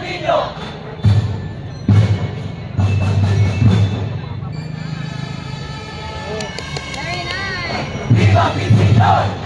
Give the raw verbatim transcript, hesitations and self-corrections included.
Niño. Viva Pit Senyor.